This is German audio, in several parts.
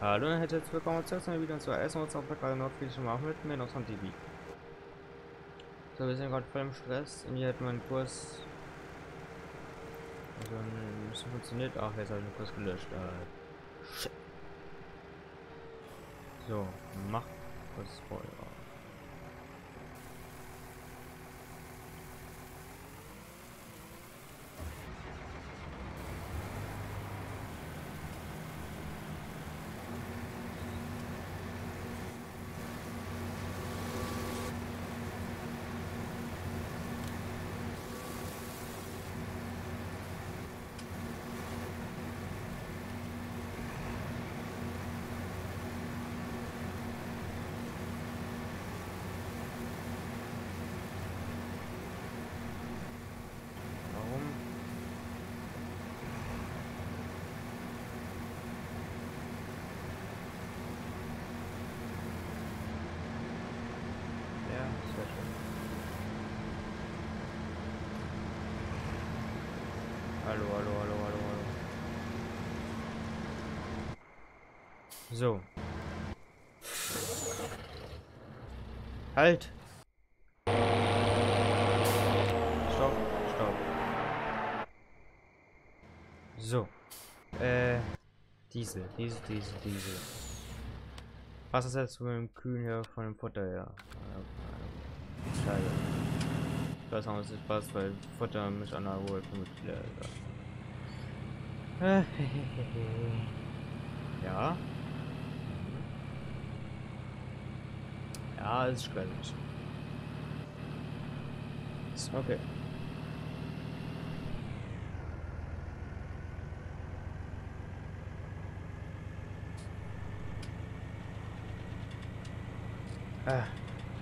Hallo und herzlich willkommen zu einem Video und zwar essen wir uns auf der Karte nordfriesischen Markt mit mir noch von TV. So, wir sind gerade voll im Stress und hier hat man einen Kurs. Also, es funktioniert auch. Jetzt habe ich den Kurs gelöscht. Shit. So, macht das Feuer. Hallo, hallo, hallo, hallo, hallo. So. Halt! Stopp, stopp. So. Diesel. Was ist jetzt mit dem Kühen hier von dem Futter her? Scheiße. Das haben wir nicht passt, weil Futter mich an der Ruhe kommt. Ja. Ja, ist schwer. Ist okay.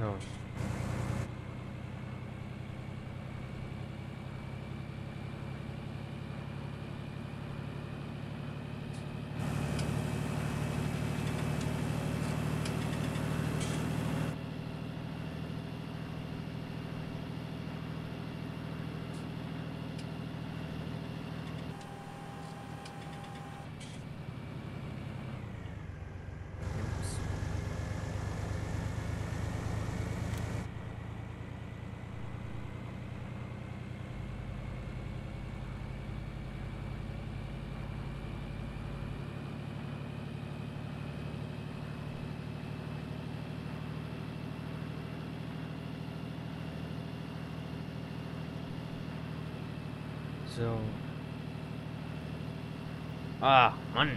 No. So. Ah, Mann.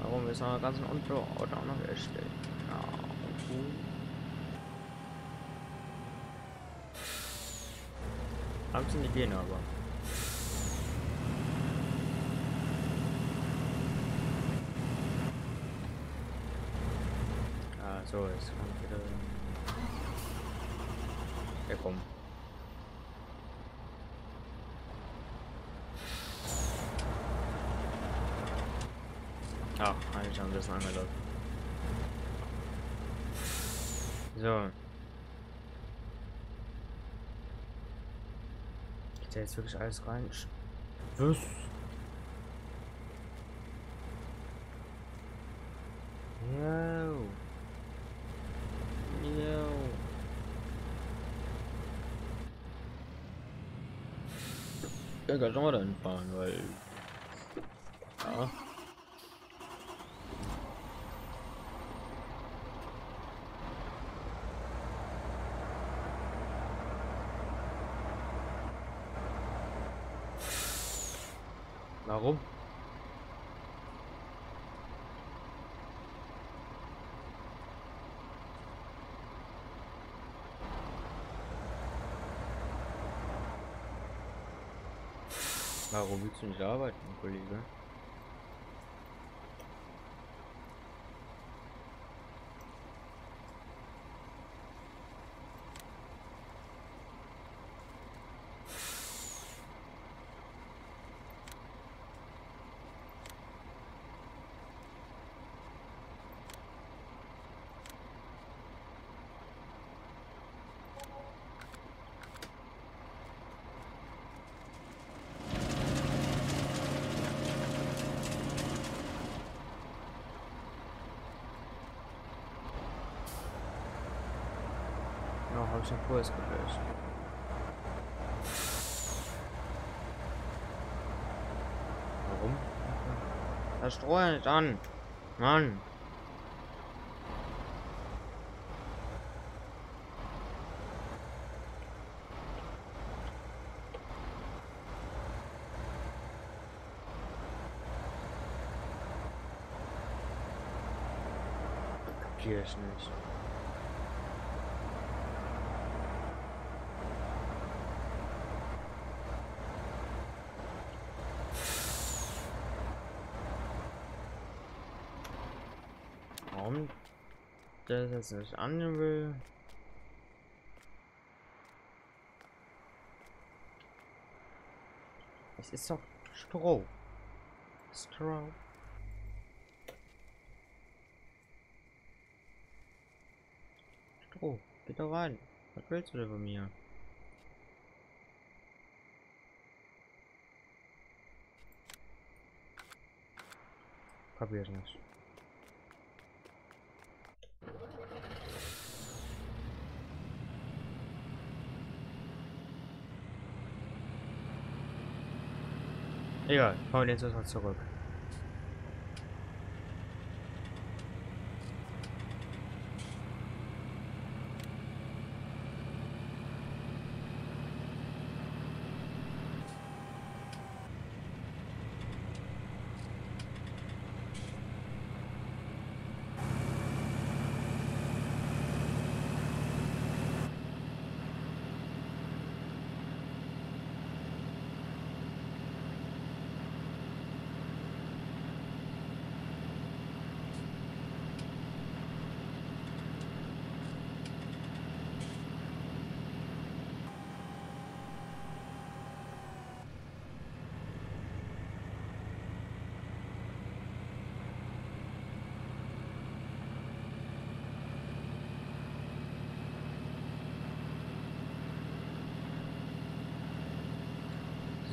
Warum ist noch ganz unter Ort auch noch erstellt? Ja, okay. Haben sie nicht gehen, aber. Ah, so ist es wieder. Ja, komm. Ach, eigentlich haben wir das angelockt. So. Geht da jetzt wirklich alles rein? Was? Ja, kann schon mal dahin fahren, weil. Ja. Warum? Warum willst du nicht arbeiten, Kollege? habe ich den Puls gelöst. Warum? Das Stroh nicht an. Mann. Hier ist nicht. Warum der das jetzt nicht annehmen will? Es ist doch Stroh. Stroh. Oh, geh doch rein. Was willst du denn von mir? Kapiert nicht. Egal, hau den jetzt mal zurück.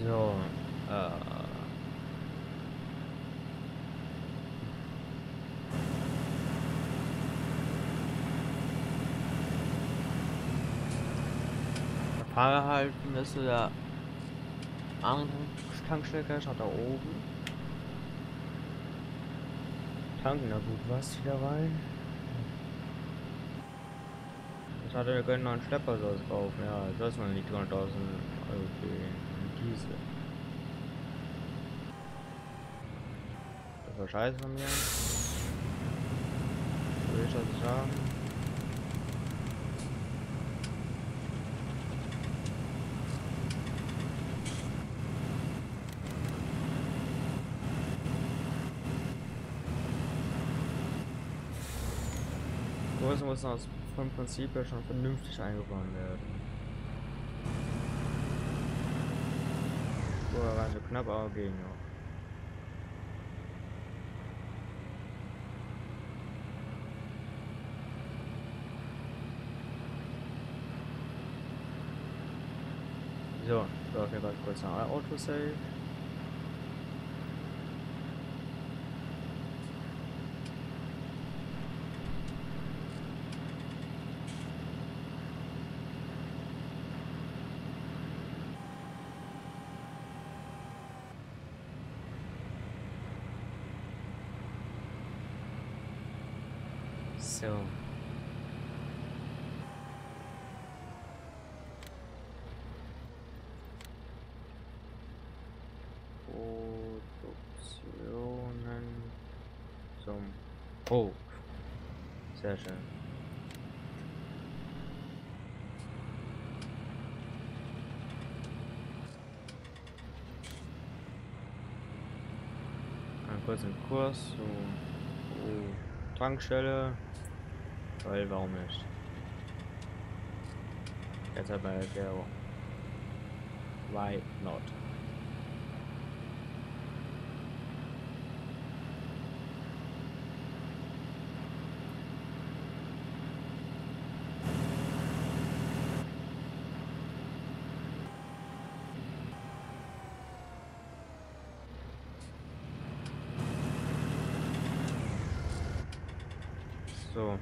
So, Fahrer halten müsste der andere Tankstecker, schaut da oben. Tanken da gut was wieder rein. Ich hatte wir können noch einen Schlepper so kaufen, ja, das ist noch nicht 300.000 Euro für ihn. Diese. Das war scheiße von mir. Würde ich das sagen? Größen müssen aus vom Prinzip ja schon vernünftig eingebaut werden. Vorher war so knapp, aber ging noch. So, ich brauche gerade kurz ein Autosave. So. Produktionen zum Hof. Sehr schön. Einen kurzen Kurs zu Tankstelle. Weil warum nicht? Jetzt hat man eine Erklärung. Why not? So.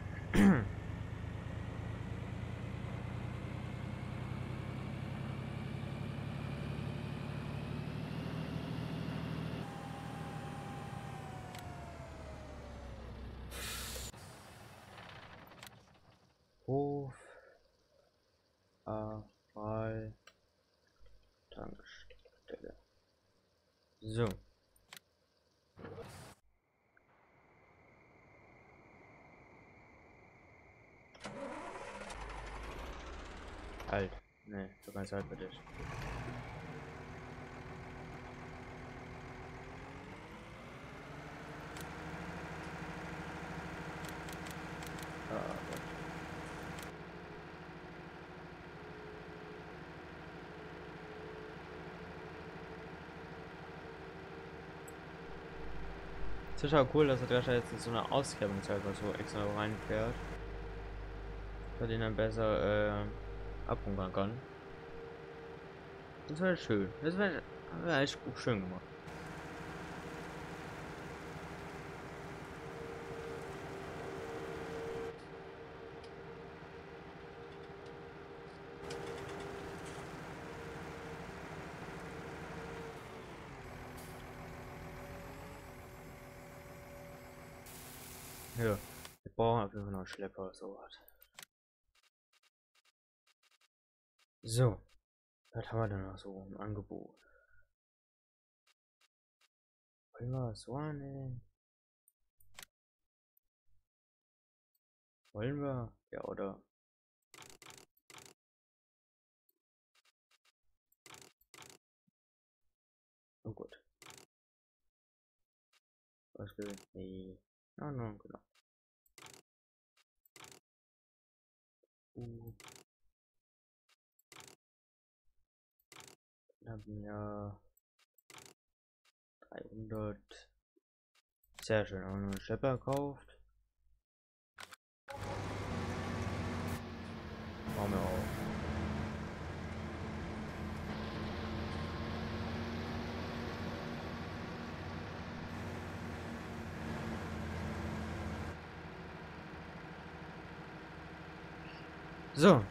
Hof, Aral, Tankstelle. So. Halt. Ne, so ganz halt für dich. Es ist ja cool, dass der Drescher jetzt in so einer Auskerbungshalber so extra reinfährt, dass ihn dann besser abhungern kann. Das wäre schön. Das wäre echt schön gemacht. Ja, wir brauchen auf jeden Fall noch einen Schlepper oder sowas. So, was haben wir denn noch so im Angebot? Wollen wir? Ja, oder? Oh gut. Was gibt's? Nee. Ah, nein, genau. Dann haben wir 300. Sehr schön, haben wir einen Schlepper gekauft. Machen wir auch. So.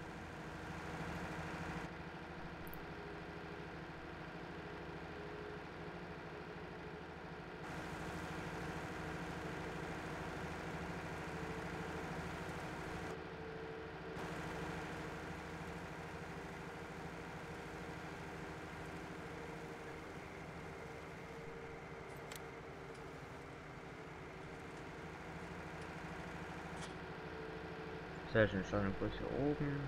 Sehr schön, schauen wir kurz hier oben.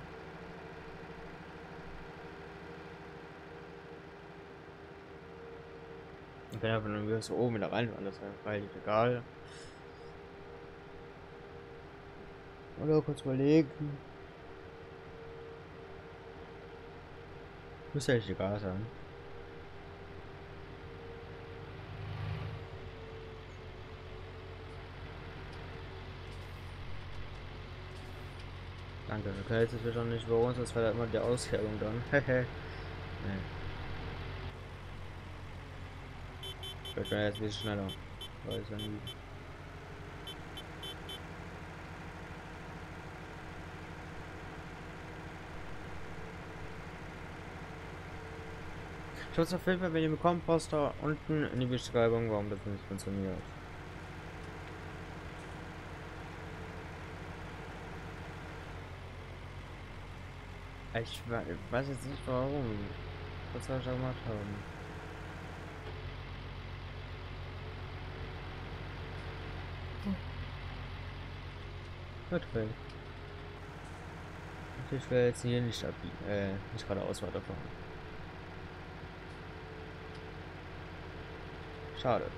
Und wenn einfach nur so oben wieder rein, alles freilich egal. Oder kurz überlegen. Muss ja echt egal sein. Danke, du kennst es schon nicht bei uns, das war da immer die Auskerbung dann. Hehe. Nee. Ich werde jetzt ein bisschen schneller. Weiß ja nie. Schaut auf jeden Fall mit dem Komposter unten in die Beschreibung, warum das nicht funktioniert. Ich weiß jetzt nicht warum. Was soll ich da gemacht haben? Gut. Ich will jetzt hier nicht abbiegen. Nicht geradeaus weiterfahren. Schade.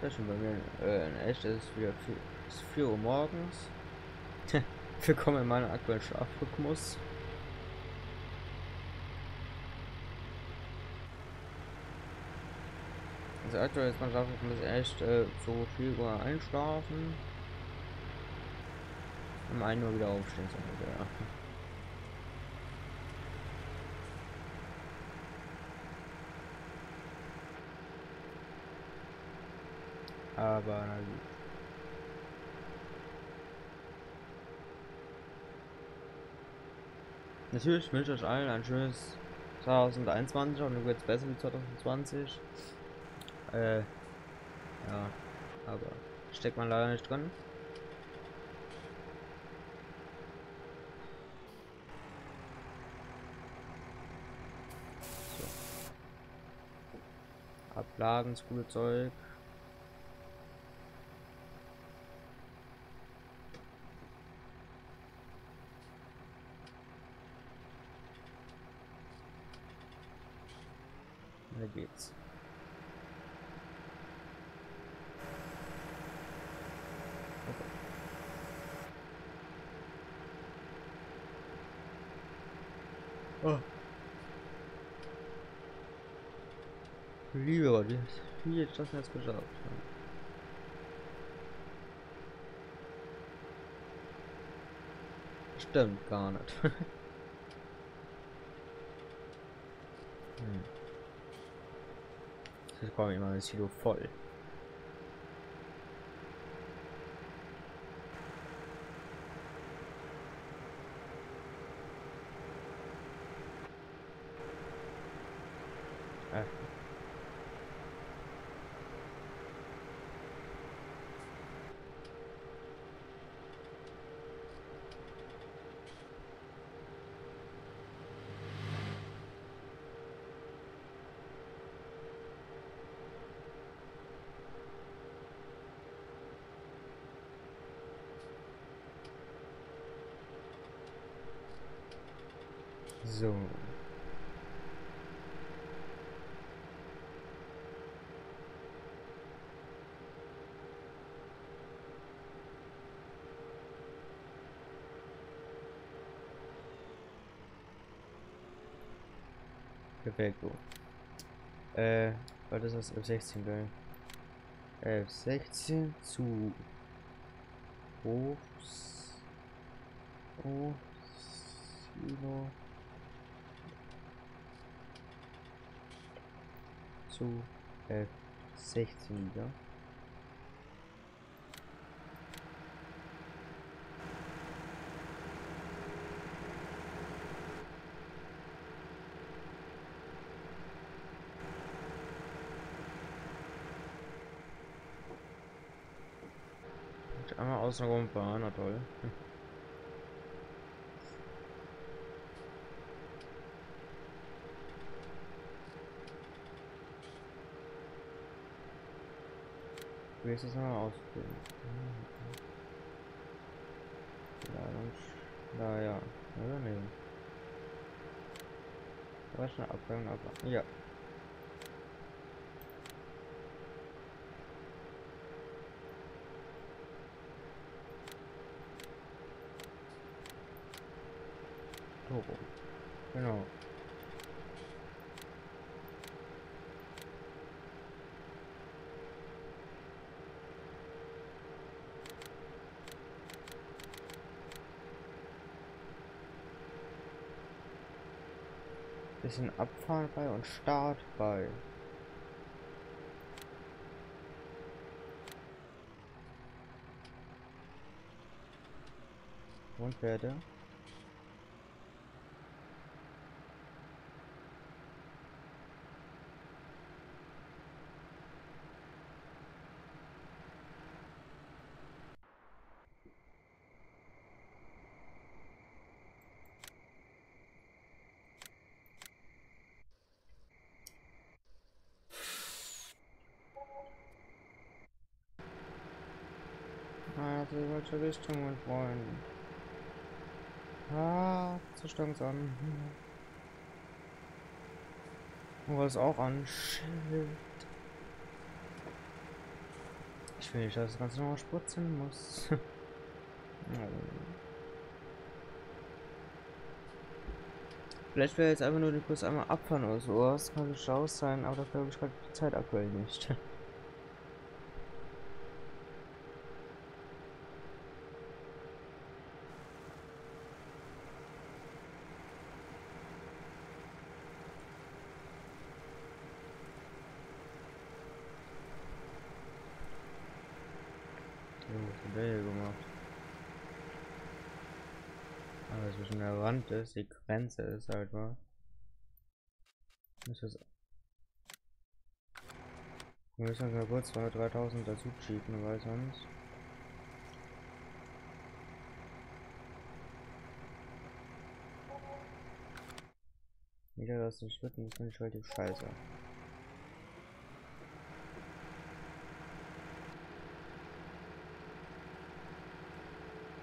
Das ist schon bei mir in echt, ist wieder 4 Uhr morgens. Willkommen in meinem aktuellen Schlafrhythmus. Also aktuell ist mein Schlafrhythmus echt so 4 Uhr einschlafen. Um 1 Uhr wieder aufstehen zu müssen, ja. Aber na gut. Natürlich wünsche ich euch allen ein schönes 2021 und jetzt besser wie 2020. Ja, aber steckt man leider nicht drin. So. Ablagen, das gute Zeug. Da geht's. Oh. Lieber, wie jetzt das jetzt geschafft. Stimmt gar nicht. Jetzt komme ich mal das Silo voll. So. Perfekt. Weil das ist F16, gell? F16 zu Hof Silo. Zu F16 wieder. Einmal außen rum fahren, na toll. Wie ist das nochmal ausprobieren? Ja, oder ne? Da war schon eine Abgang, aber ja. Turbo. Genau. Bisschen Abfahren bei und Start bei. Und werde. Also in welche Richtung, mein Freund? Ah, Zustand an. Oh, ist auch an. Shit. Ich will nicht, dass das Ganze nochmal spritzen muss. Vielleicht wäre jetzt einfach nur die kurz einmal abfahren oder so. Das kann nicht raus sein, aber dafür habe ich gerade die Zeit aktuell nicht. eine Wand ist, die Grenze ist halt mal. Wir müssen ja kurz 2.000, 3.000 dazu cheaten, weil sonst. Wieder aus den Schritten, das finde ich relativ scheiße.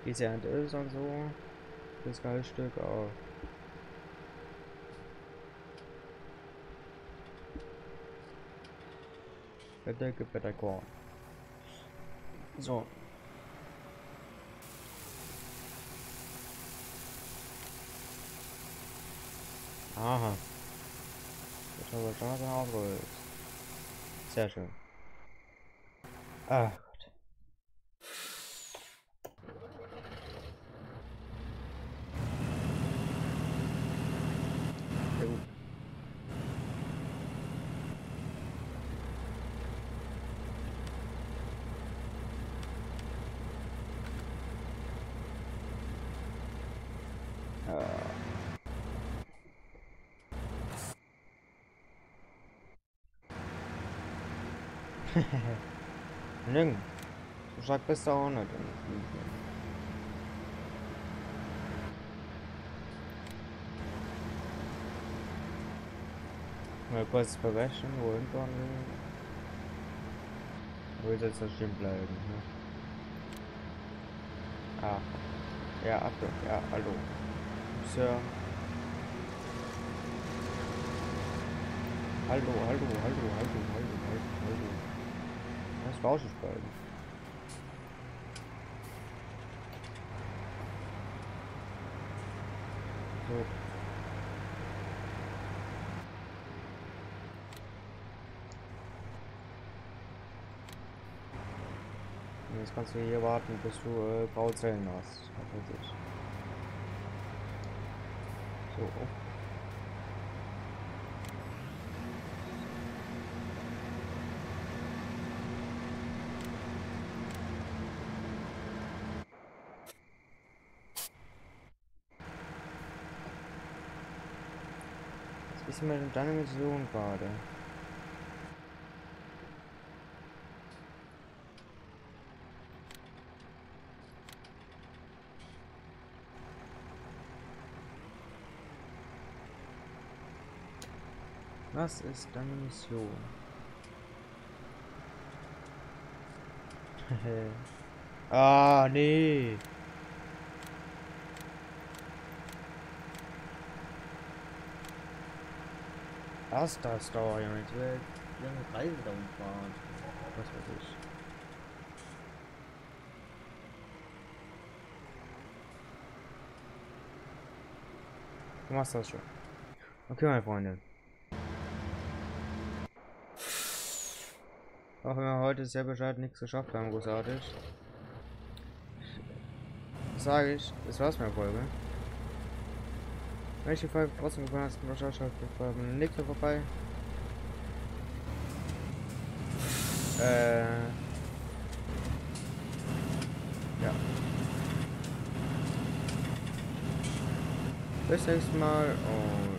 Diese Hand ist und so, das geile Stück auch. Better get better gone. So. Aha. Das haben wir schon mal aufgeholt. Sehr schön. Ach Gott. Sehr gut. Nirgend. So stark bist du auch nicht. Mal kurz berechnen, wohin fahren wir? Wo ist jetzt das stehen bleiben? Ne? Ah. Ja, Achtung. Ja, hallo. Sir. Hallo. Das Rauschen bleiben. So. Und jetzt kannst du hier warten, bis du Bauzellen hast. So. Ist mir in deiner Mission gerade. Was ist deine Mission? Ah, nee. Was das da, Junge? Ich will eine Reise da umfahren. Was weiß ich. Du machst das schon. Okay, meine Freunde. Auch wenn wir heute sehr bescheiden nichts geschafft haben, großartig. Sage ich, das war's mit der Folge. Wenn euch die Folge trotzdem gefallen hat, dann schaut beim nächsten Mal vorbei. Ja. Bis nächstes Mal und